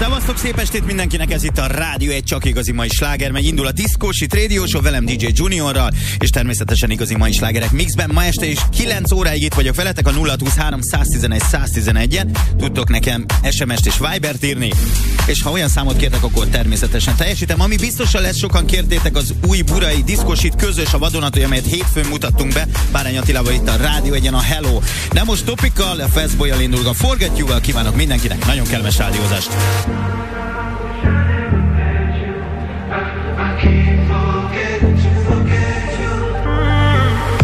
Szevasztok, szép estét mindenkinek, ez itt a Rádió Egy Csak Igazi Mai Sláger, meg indul a Diszkóshit Radio Show velem DJ Juniorral, és természetesen igazi mai slágerek mixben. Ma este is 9 óráig itt vagyok veletek a 0623 111 111-en. Tudtok nekem SMS-t és Vibert írni, és ha olyan számot kértek, akkor természetesen teljesítem. Ami biztosan lesz, sokan kértétek, az új burai Diszkóshit közös, a vadonatúj, amelyet hétfőn mutattunk be Bárány Attilával itt a Rádió Egyen, a Hello. De most Topikkal, a Fastboy-jal indul a Forget You-val. Kívánok mindenkinek nagyon kellemes rádiózást. I can't forget you.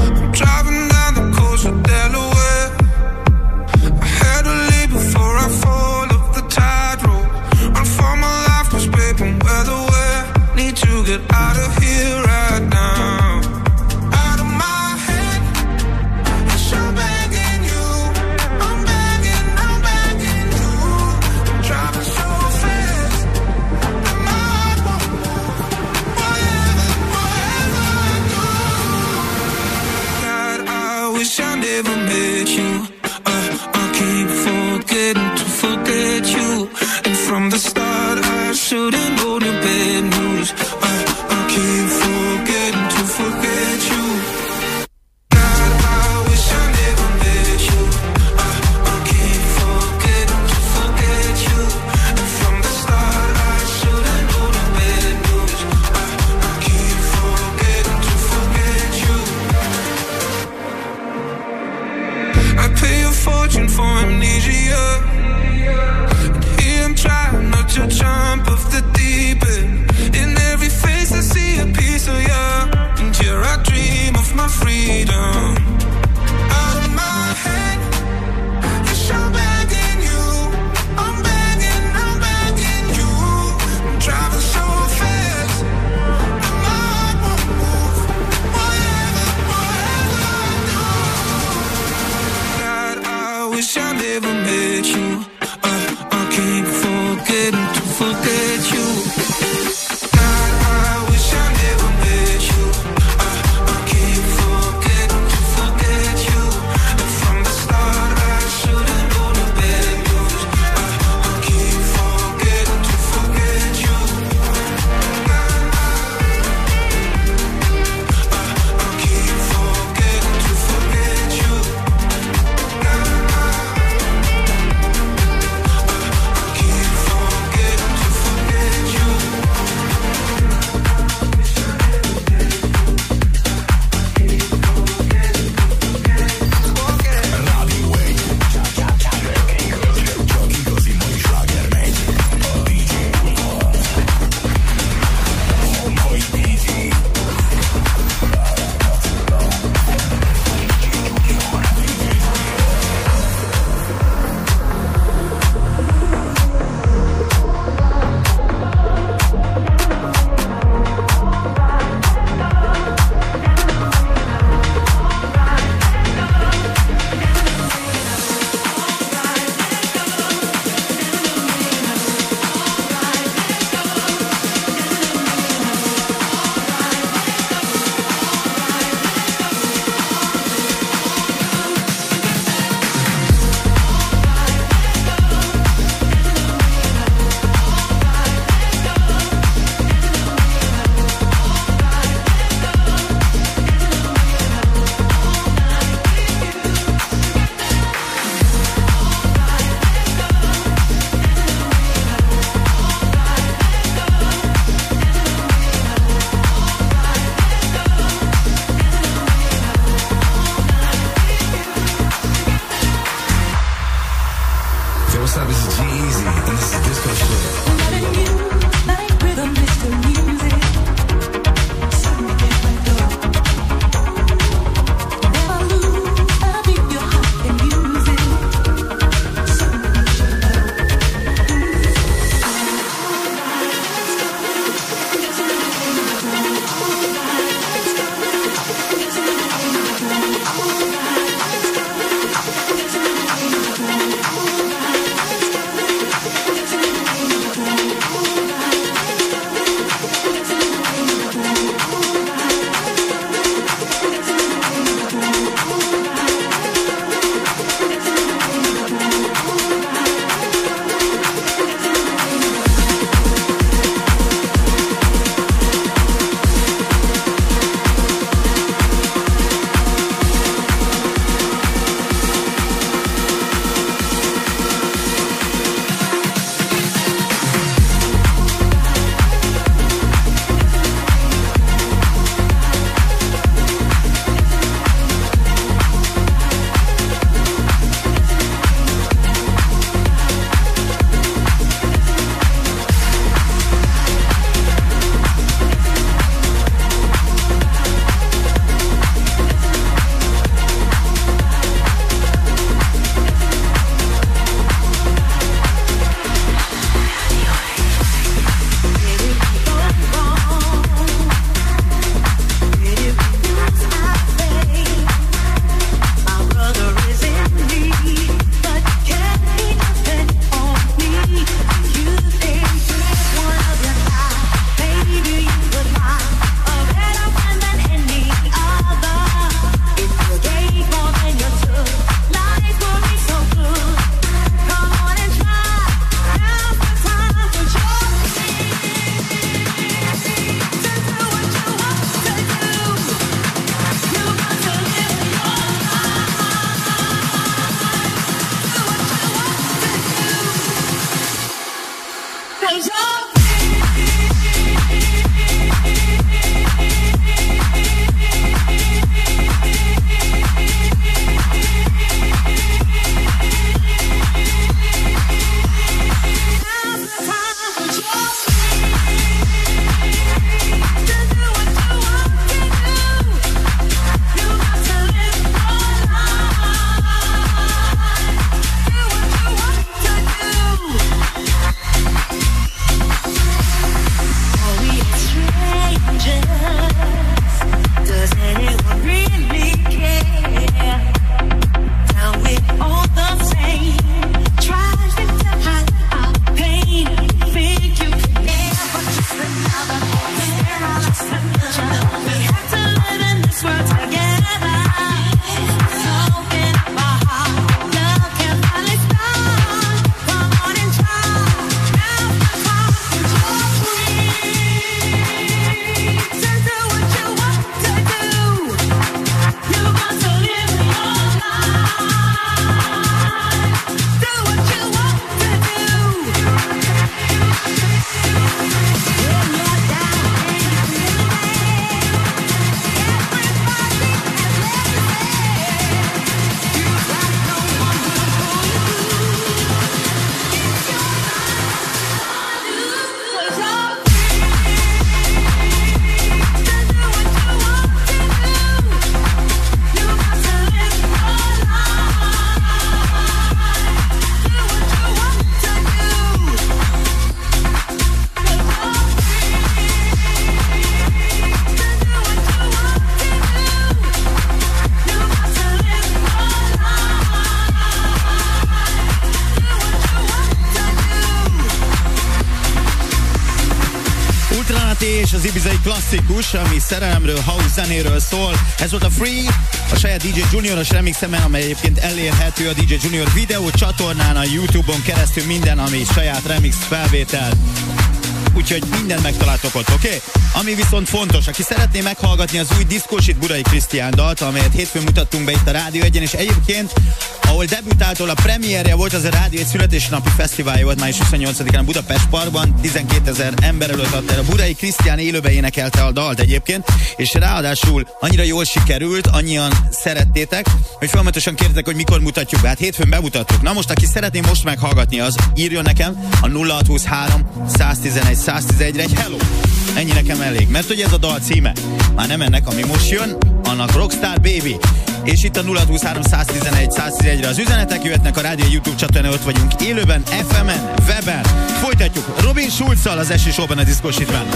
I'm driving down the coast of Delaware. I had to leave before I fall off the tide road. Run for my life, was scraping weather where. Need to get out of here right now. I never met you. I keep forgetting to forget you. And from the start, I shouldn't go to bad news. I keep forgetting to forget you. God, I wish I never met you. I keep forgetting to forget you. And from the start, I shouldn't go to bad news. I keep forgetting to forget you. Pay a fortune for amnesia. And here I'm trying not to jump off the deep end. In every face I see a piece of you, and you're right. Az ibizai klasszikus, ami szerelemről, house zenéről szól. Ez volt a Free, a saját DJ Junioros remixeme, amely egyébként elérhető a DJ Junior videó csatornán, a YouTube-on keresztül minden, ami saját remix felvétel. Úgyhogy mindent megtaláltok ott, oké? Ami viszont fontos, aki szeretné meghallgatni az új diszkósit Budai Krisztián dalt, amelyet hétfőn mutattunk be itt a Rádió 1-en, és egyébként ahol debütáltól a premierje volt, az a Rádió 1 születésnapi fesztiválja volt május 28-án a Budapest Parkban, 12 000 ember előtt adta el. A Budai Krisztián élőbe énekelte a dalt egyébként, és ráadásul annyira jól sikerült, annyian szerettétek, hogy folyamatosan kérdeztek, hogy mikor mutatjuk be. Hát hétfőn bemutattuk. Na most, aki szeretné most meghallgatni, az írjon nekem a 0623 111 111-re egy hello. Ennyi nekem elég, mert ugye ez a dal címe. Már nem ennek, ami most jön, annak Rockstar Baby. És itt a 0623 111 111-re az üzenetek jöhetnek a Rádió YouTube csatornán, ott vagyunk élőben, FM-en, weben. Folytatjuk Robin Schulz-szal az Esti Show-ban a diszkosítvány.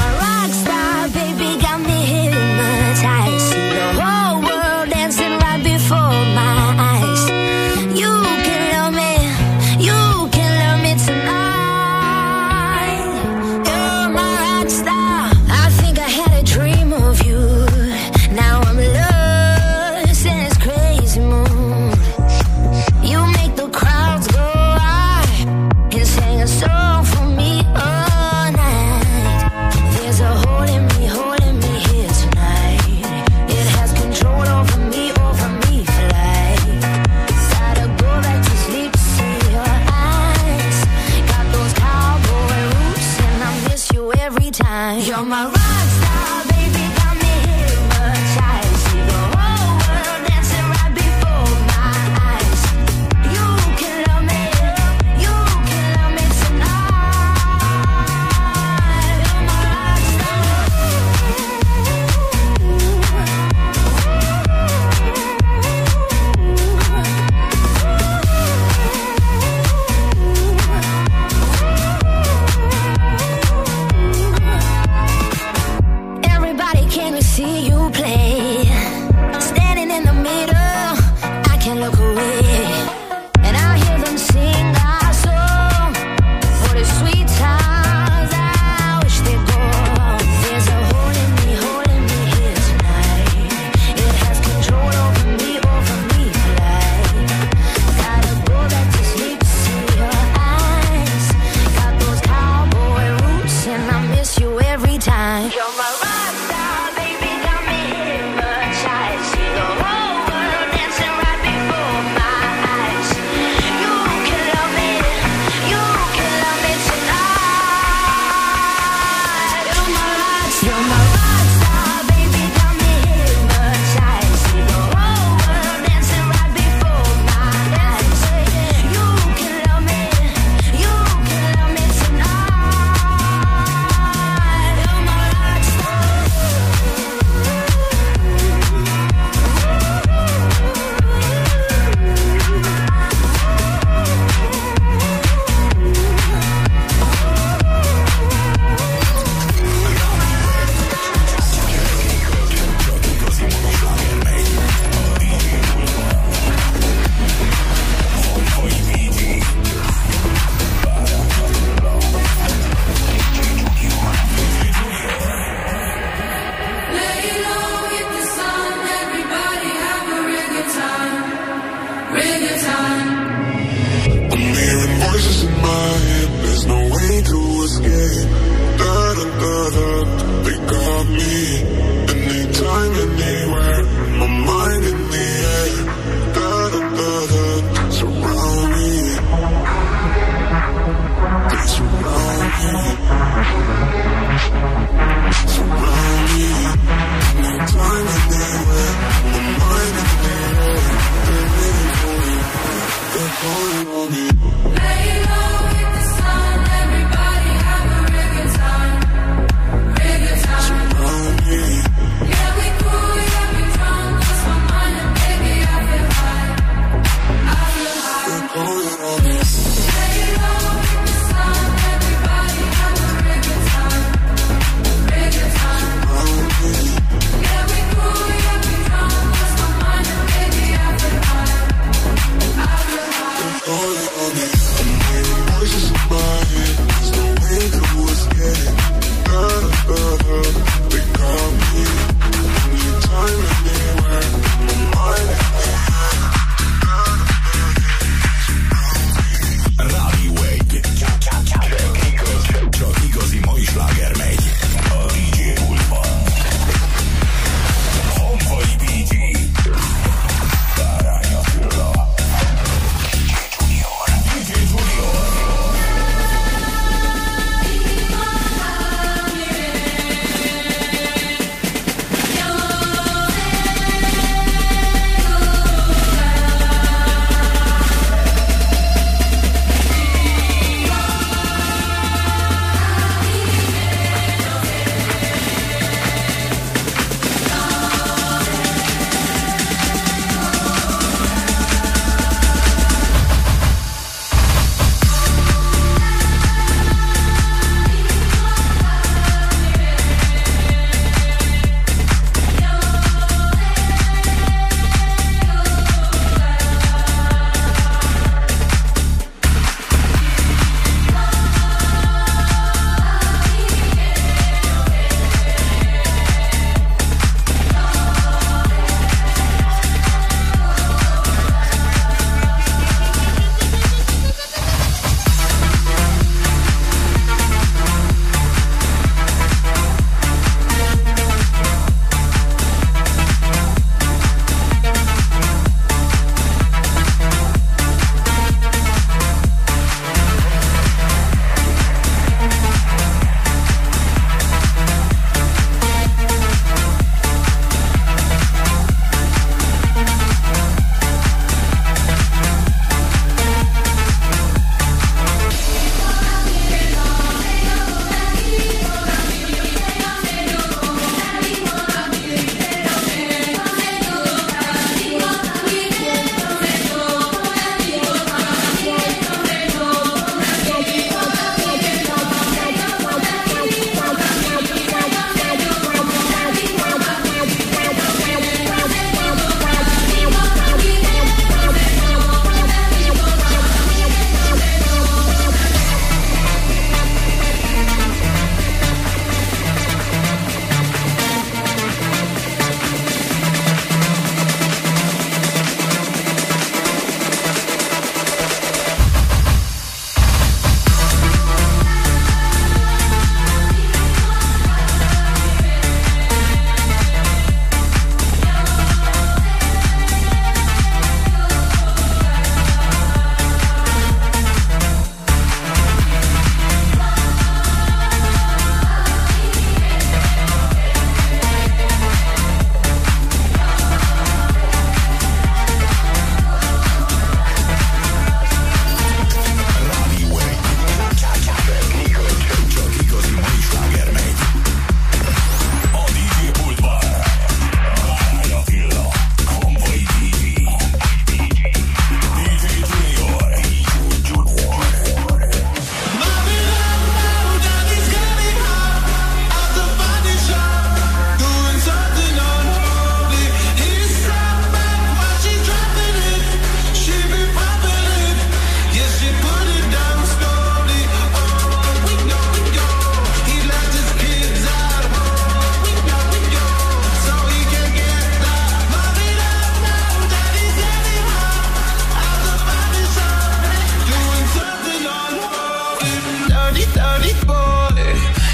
boy.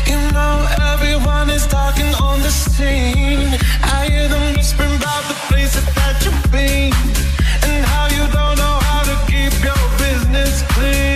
You know everyone is talking on the scene. I hear them whispering about the places that you've been and how you don't know how to keep your business clean.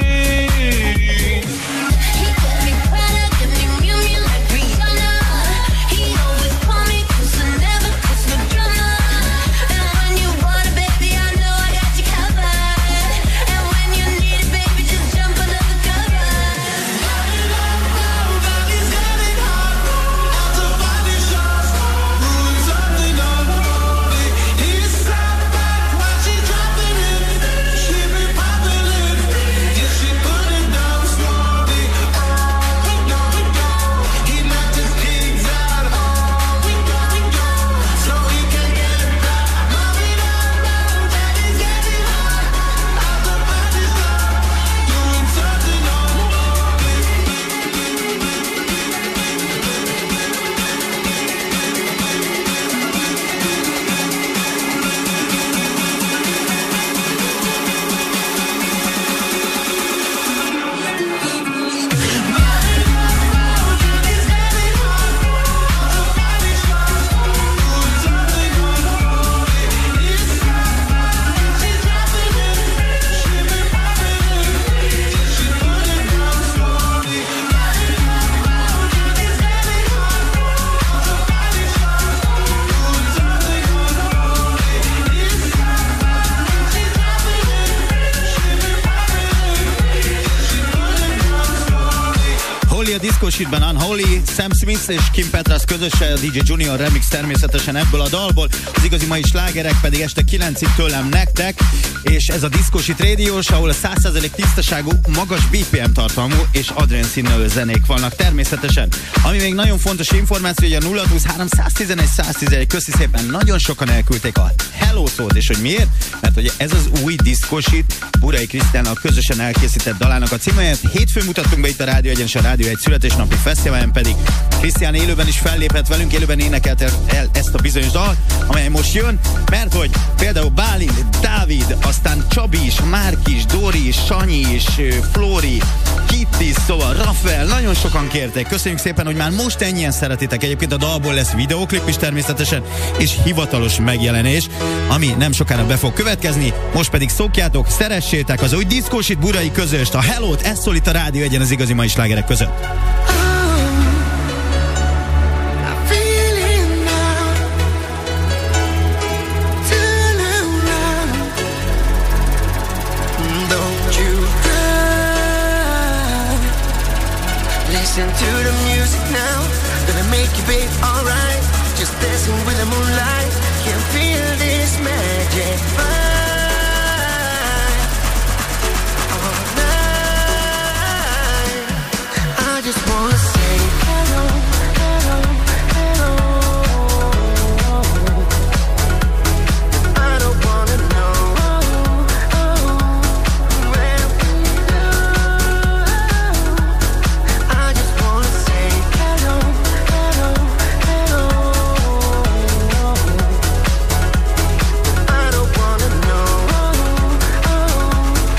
Itt Unholy, Sam Smith és Kim Petras közösen, a DJ Junior remix természetesen ebből a dalból. Az igazi mai slágerek pedig este 9-ig tőlem nektek, és ez a Diszkósít Rádiós, ahol a 100% tisztaságú, magas BPM tartalmú és adrenalin zenék vannak természetesen. Ami még nagyon fontos információ, hogy a 023-111-111, köszi szépen, nagyon sokan elküldték a Hello szót, és hogy miért? Mert hogy ez az új Diszkósít Burai Krisztiánnal közösen elkészített dalának a címét. Hétfőn mutattunk be itt a Rádió 1-en és a Rádió 1 születésnapi fesztiválon pedig Krisztián élőben is fellépett velünk, élőben énekelt el ezt a bizonyos dalt, amely most jön, mert hogy például Bálint, Dávid, aztán Csabi is, Márk is, Dori is, Sanyi is, Flóri, Kitty, szóval Rafael, nagyon sokan kértek. Köszönjük szépen, hogy már most ennyien szeretitek. Egyébként a dalból lesz videóklip is természetesen, és hivatalos megjelenés, ami nem sokára be fog következni. Most pedig szokjátok, szeressétek az új Diszkósít Burai közöst, a Hello-t, ez szól itt a Rádió 1-en az igazi mai slágerek között. Listen to the music now, gonna make you babe alright. Just dancing with the moonlight, can feel this magic vibe all night. I just wanna say hello, hello, hello. I don't wanna know where we go. I just wanna say hello, hello, hello. I don't wanna know where we go.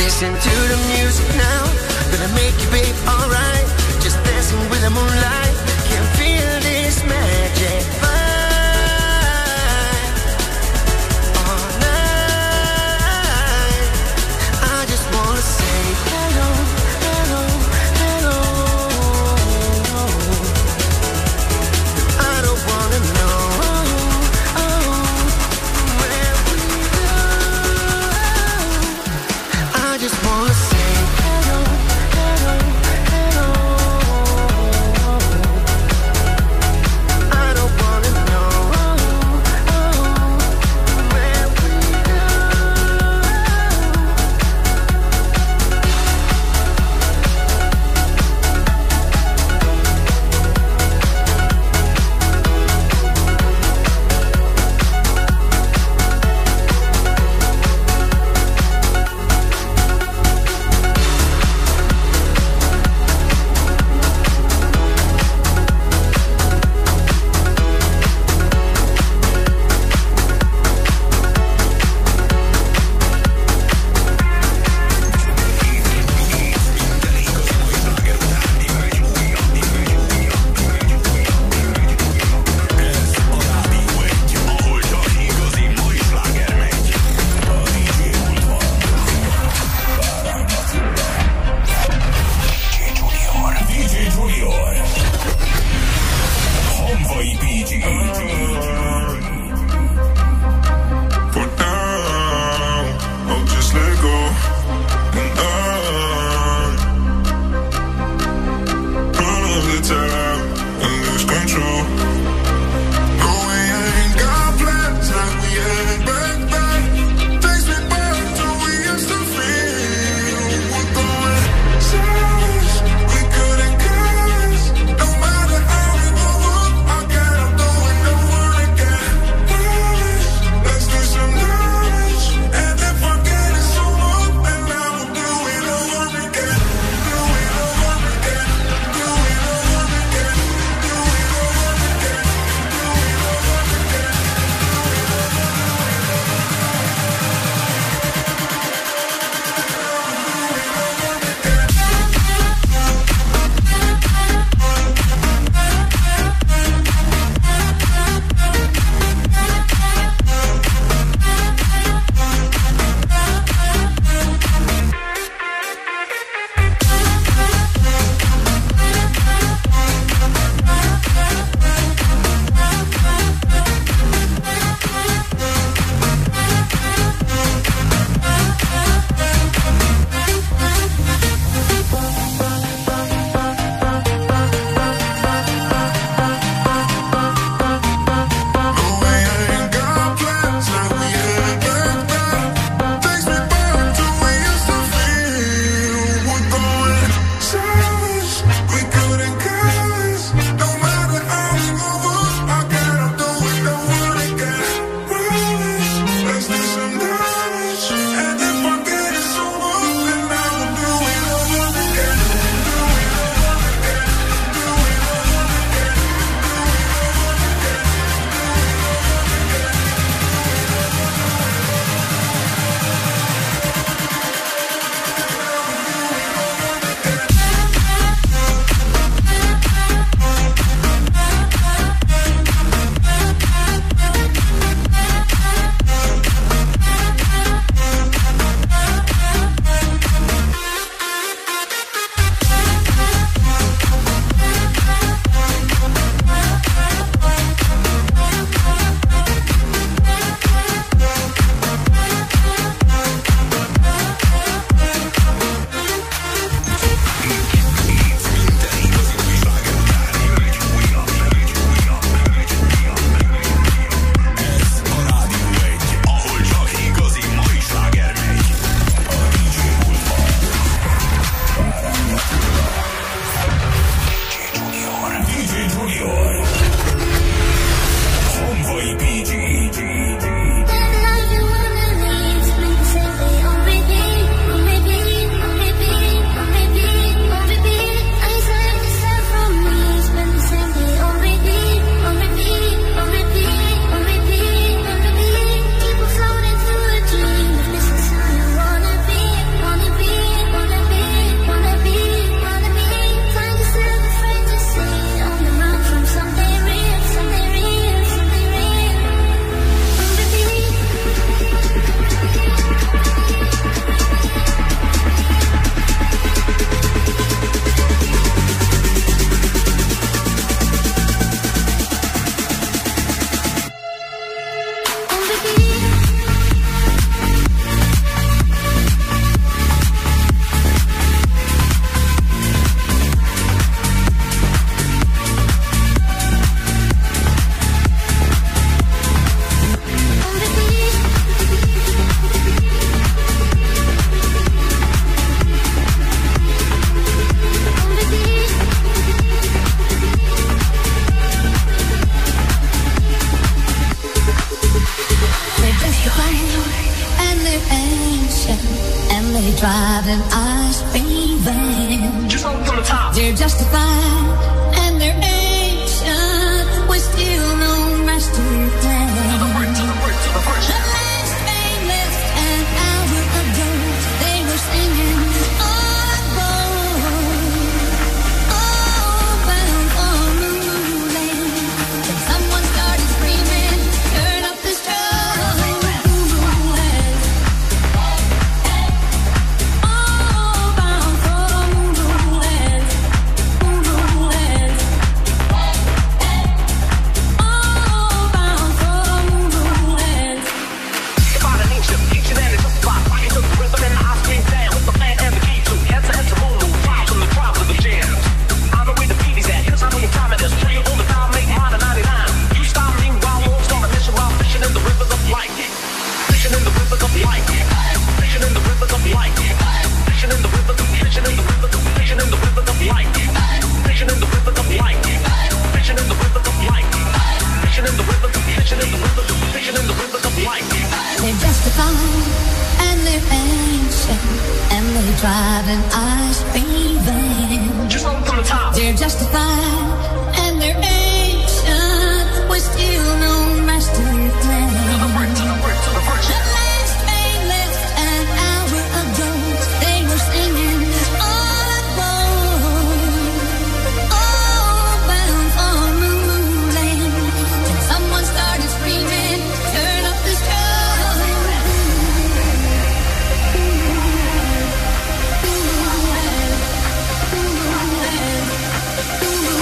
Listen to the music now, gonna make you babe alright. Just dancing with the moonlight, can feel this magic vibe all night. I just wanna say hello, hello, hello. I don't wanna know where we go. they tried and I scream vain. Just on from the top. They're justified and they're ancient with still no rest to play. To the bridge, to the bridge, to the bridge. The last man left an hour ago. They were singing on board, all bound on the new land. Then someone started screaming, turn up the struggle. Ooh.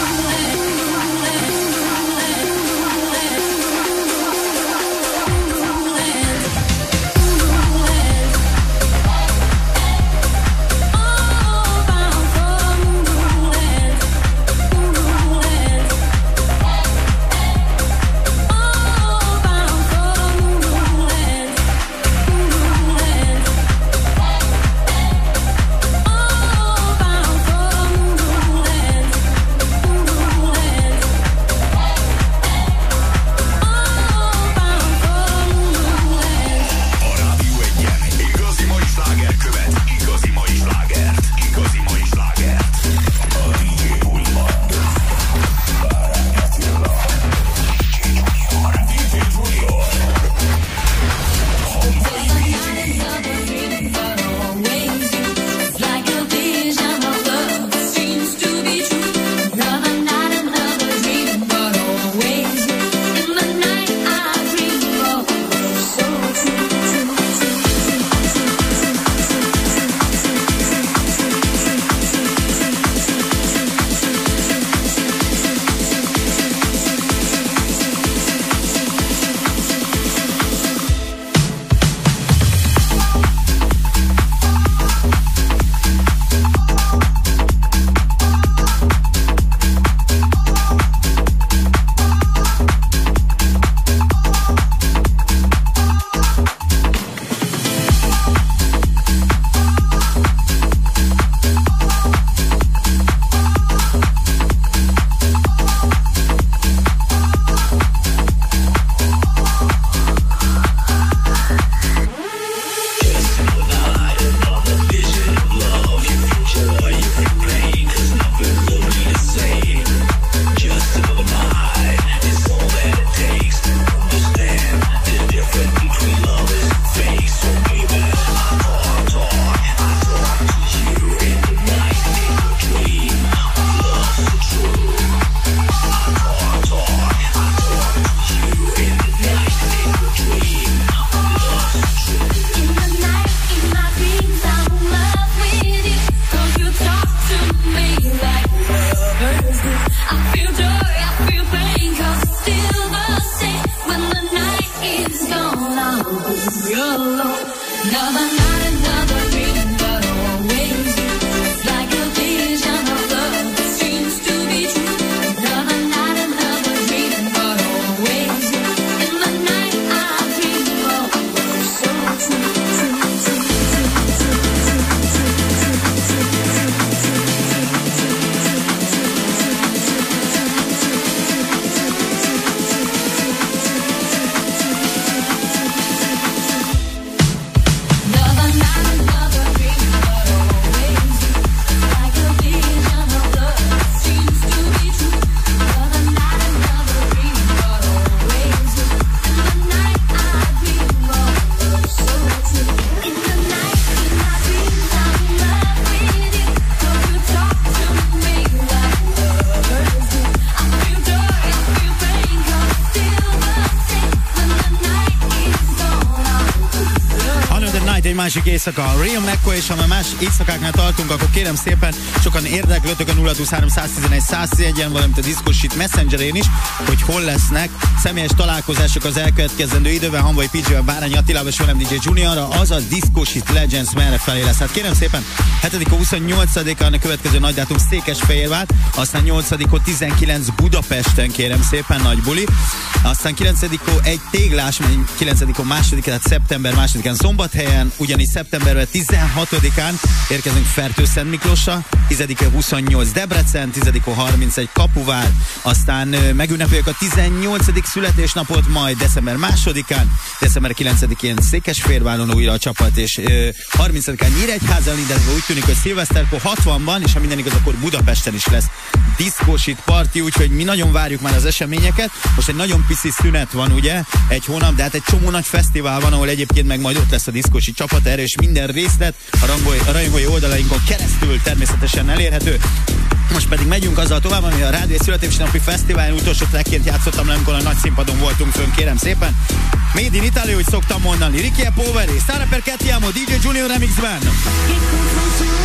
másik éjszaka a Real McCoy, és ha már más éjszakáknál tartunk, akkor kérem szépen, sokan érdeklődtök a 023-111-111-en, valamint a Diszkosít Messengerén is, hogy hol lesznek személyes találkozások az elkövetkezendő időben Hamvai Pidzsivel, Bárány Attilával és velem DJ Juniorra, azaz Diszkosít Legends merre felé lesz. Hát kérem szépen, 7-28-án a következő nagy dátum Székesfehérvár, aztán 8-19 Budapesten, kérem szépen, nagy buli, aztán 9-ó egy téglás, 9-ó második, tehát szeptember 2-án Szombathelyen, ugyanis szeptemberben 16-án érkezünk Fertőszentmiklósra, 10-e 28 Debrecen, 10-e 31 Kapuvár, aztán megünnepeljük a 18. születésnapot, majd december 2-án, december 9-én Székesfehérváron újra a csapat, és 30-án Nyíregyházán, indezve úgy tűnik, hogy szilveszterkor 60-ban, és ha minden igaz, akkor Budapesten is lesz diszkósít parti, úgyhogy mi nagyon várjuk már az eseményeket. Most egy nagyon pici szünet van, ugye, egy hónap, de hát egy csomó nagy fesztivál van, ahol egyébként meg majd ott lesz a diszkósít csapat, erre és minden részlet a rajongói oldalainkon keresztül természetesen elérhető. Most pedig megyünk azzal tovább, ami a Rádió születésnapi fesztiválon utolsó trackként játszottam le, amikor a nagy színpadon voltunk fönn, kérem szépen. Made in Italy, úgy szoktam mondani, Ricky E. Poveri, Sara per Cattiamo, DJ Junior Remixben. Sarà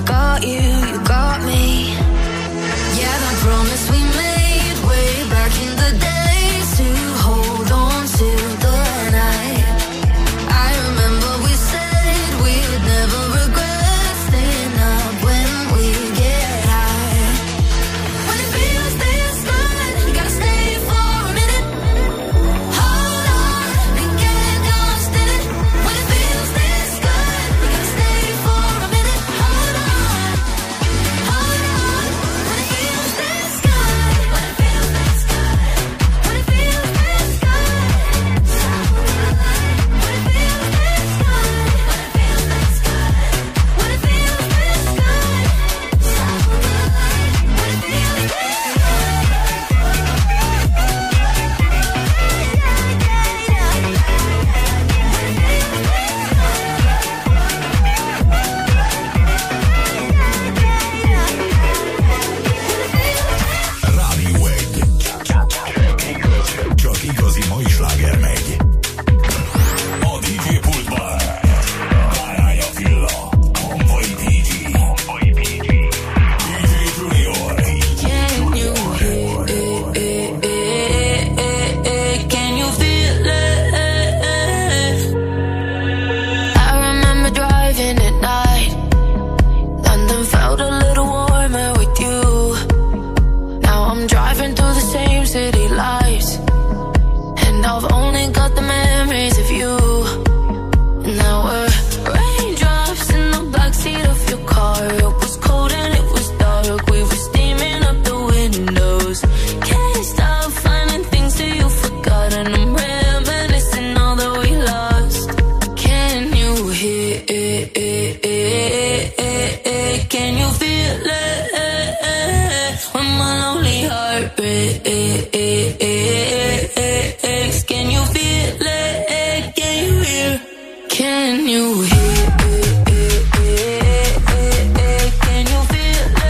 I got you, you got me. Yeah, that promise we made way back in the day to hold on to the night. I remember we said we'd never regret staying up when we get high. When it feels this good, you gotta stay for a minute. Hold on and get lost in it. When it feels this good, you gotta stay for a minute. Hold on, hold on. When it feels this good, when it feels this good, when it feels this good, when it feels this good, when it feels this good, when it feels this good, when it feels this good. Rádió 1. Csak igazi mai sláger megy. A DJ pultban Bárány Attila, Honvai DJ, DJ Junior, Can you hear it? Can you feel it? I remember driving at night. London felt a little warmer with you. Now I'm driving through the same city lights, and I've only got the memories of you. Now we're raindrops in the backseat of your car. It was cold and it was dark. We were steaming up the windows. Can't stop finding things that you've forgotten. I'm reminiscing all that we lost. Can you hear it? Can you feel it? When my lonely heart breaks, can you feel it? Can you hear? Can you hear? Can you feel it?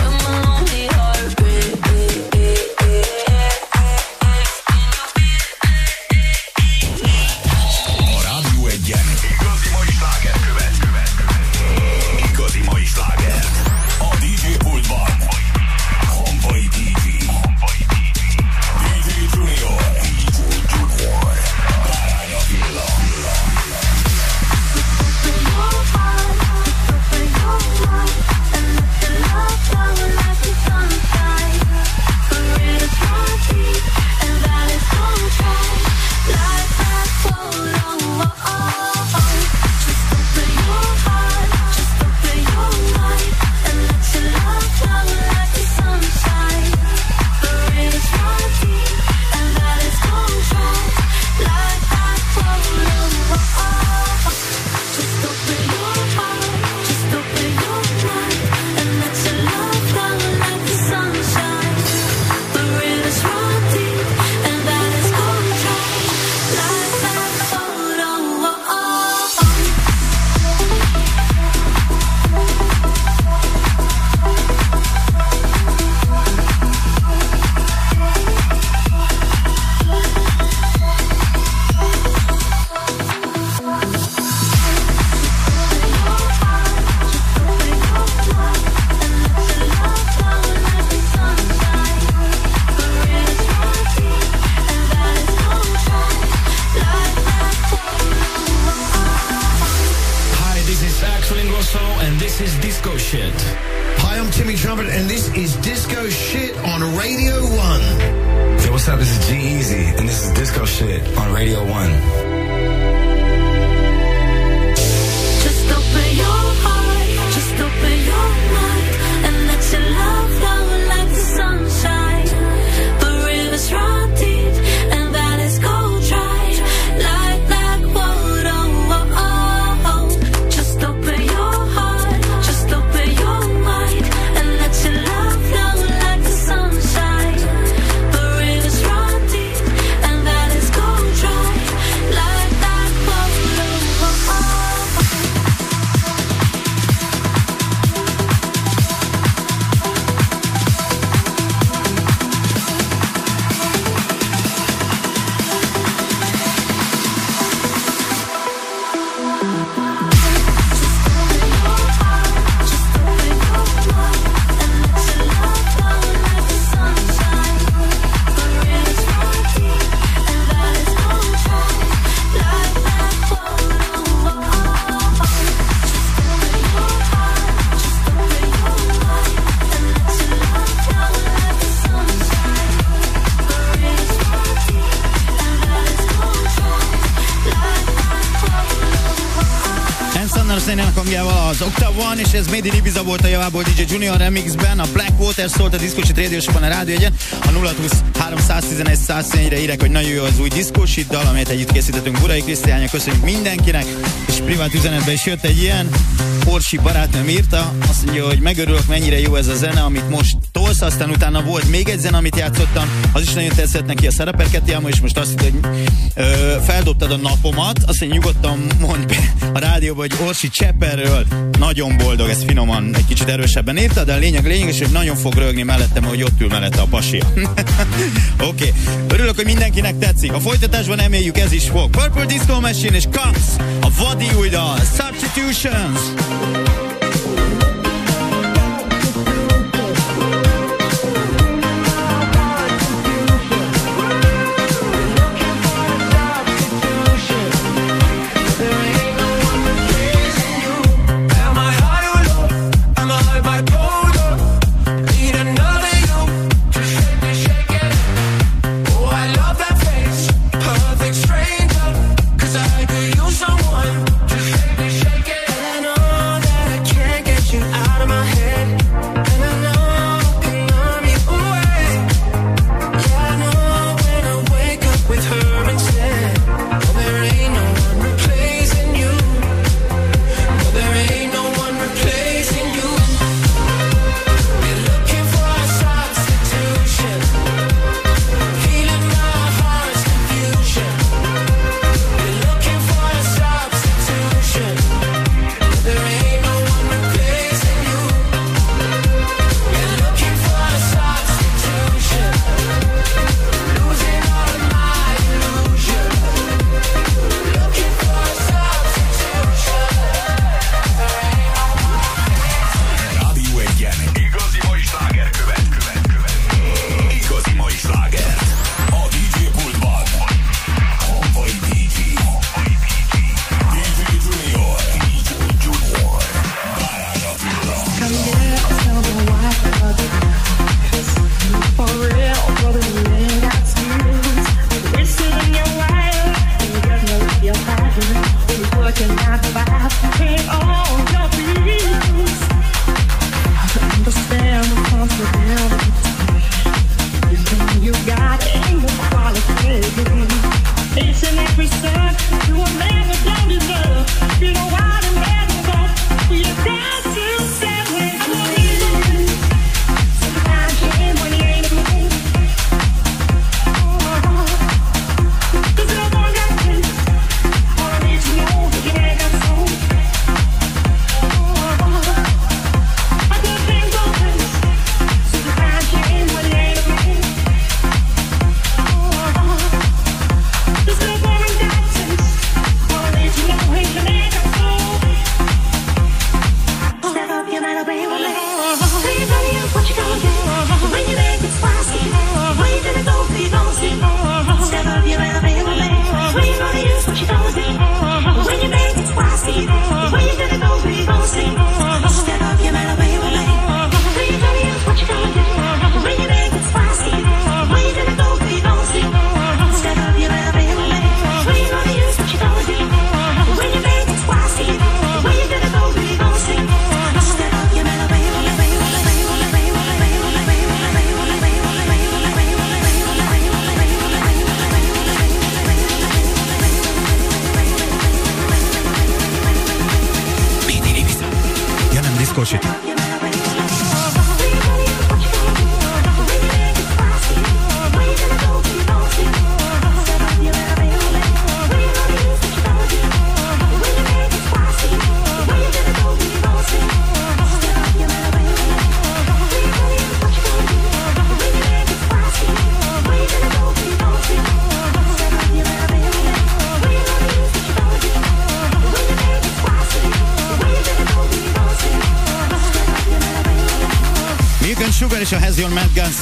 When my lonely heart A Rádió 1-en igazi mai sláger Igazi mai sláger. A DJ pultban Honvai DJ, DJ Junior, Bárány Attila. Hi, this is Axel Ingrosso, and this is Disco Shit. Hi, I'm Timmy Trumpet, and this is Disco Shit on Radio 1. Yo, what's up? This is G-Eazy, and this is Disco Shit on Radio 1. Just open your heart, just open your mind, and let your love flow like the sunshine. The river's run deep, and that is cold dry, like black water. Just open your heart, just open your mind, and let your love flow like the sunshine. The river's run deep, and that is cold dry, like Thursday-nek hangjával az Octave One, és ez Made in Ibiza volt a javából DJ Junior Remixben, a Blackwater szólt a diszkósit rádiósokban a rádióegyen, a 020-311-101-re írek, hogy nagyon jó az új diszkósit dal, amelyet együtt készítettünk Burai Krisztiánnyal, köszönjük mindenkinek, és privát üzenetben is jött egy ilyen, Orsi barátnőm írta, azt mondja, hogy megörülök, mennyire jó ez a zene, amit most tolsz, aztán utána volt még egy zene, amit játszottam, az is nagyon tetszett neki a szereperketi álma, és most azt mondja, hogy feldobtad a napomat, azt mondja, nyugodtan mondd be a rádióban, hogy Orsi Cseperről nagyon boldog, ez finoman, egy kicsit erősebben írta, de a lényeg, hogy nagyon fog rögni mellettem, hogy ott ül mellette a pasia. Oké. Örülök, hogy mindenkinek tetszik. A folytatásban eméljük, ez is fog. Purple Disco Machine és Cox, a vadi új dal, Substitutions.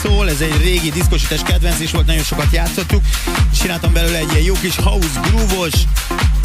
Szól, ez egy régi diszkosítás kedvenc is volt, nagyon sokat játszottuk, csináltam belőle egy ilyen jó kis house groove-os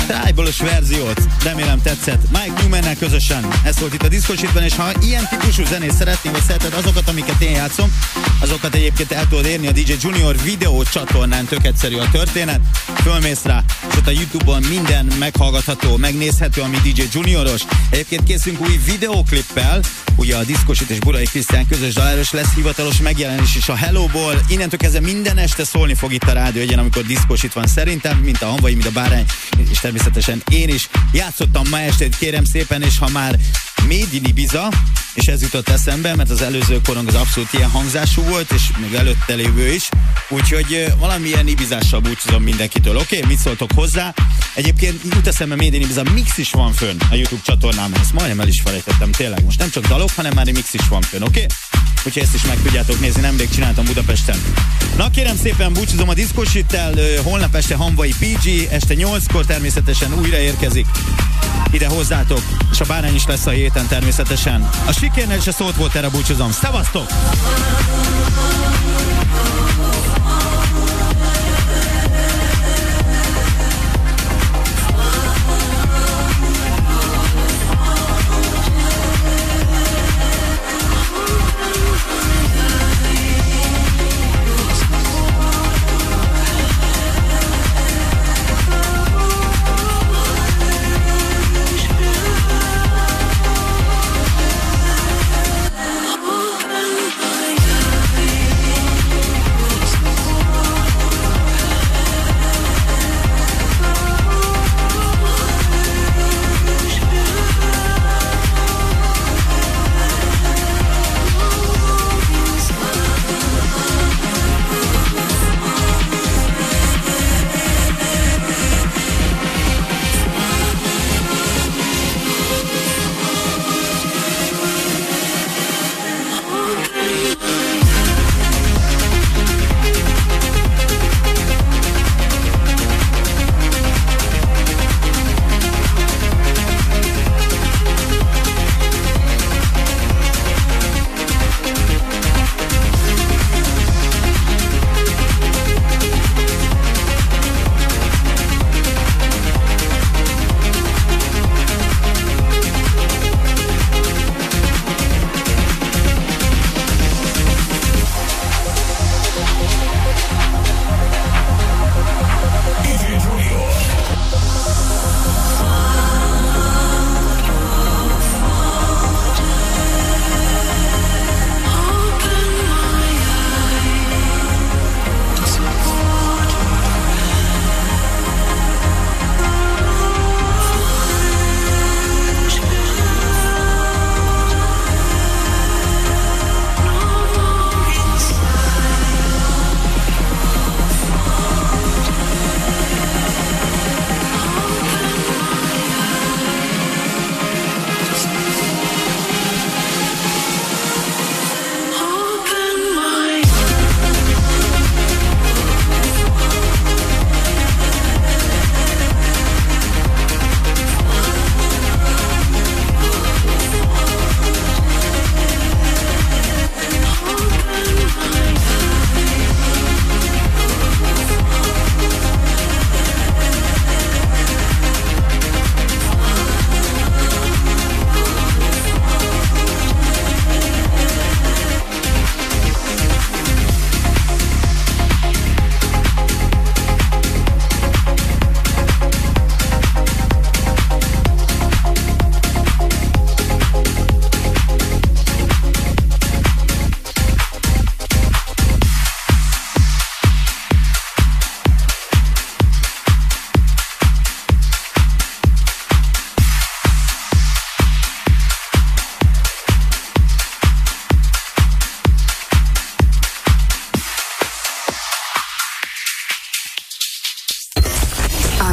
Tájbolos verziót. Remélem tetszett. Mike Newman-nel közösen. Ez volt itt a Diszkosítban, és ha ilyen típusú zenét szeretnél, vagy szereted azokat, amiket én játszom, azokat egyébként el tudod érni a DJ Junior videó csatornán, tök egyszerű a történet. Fölmész rá, és ott a YouTube-on minden meghallgatható, megnézhető, ami DJ Junioros. Egyébként készünk új videóklippel, ugye a Diszkosít és Burai Krisztián közös daláros lesz hivatalos megjelenés is a Hello-ból. Innentől kezdve minden este szólni fog itt a rádió egyen, amikor Diszkosít van szerintem, mint a Hanvai, mint a Bárány, és természetesen én is. Játszottam ma estét, kérem szépen, és ha már Made in Ibiza, és ez jutott eszembe, mert az előző korong az abszolút ilyen hangzású volt, és még előtte lévő is, úgyhogy valamilyen ibizással búcsúzom mindenkitől. Oké, mit szóltok hozzá? Egyébként jut eszembe Made in Ibiza mix is van fönn a YouTube csatornámon, ezt majdnem el is felejtettem, tényleg. Most nem csak dalok, hanem már egy mix is van fönn, oké? Úgyhogy ezt is meg tudjátok nézni, nemrég csináltam Budapesten. Na kérem szépen, búcsúzom a Diszkosíttel, holnap este Hanvai PG, este 8-kor természetesen újra érkezik ide hozzátok, és a Bárány is lesz a héten természetesen. A Sikérnél is a szót volt, erre búcsúzom. Szevasztok!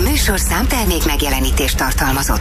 Műsorszám termék megjelenítést tartalmazott.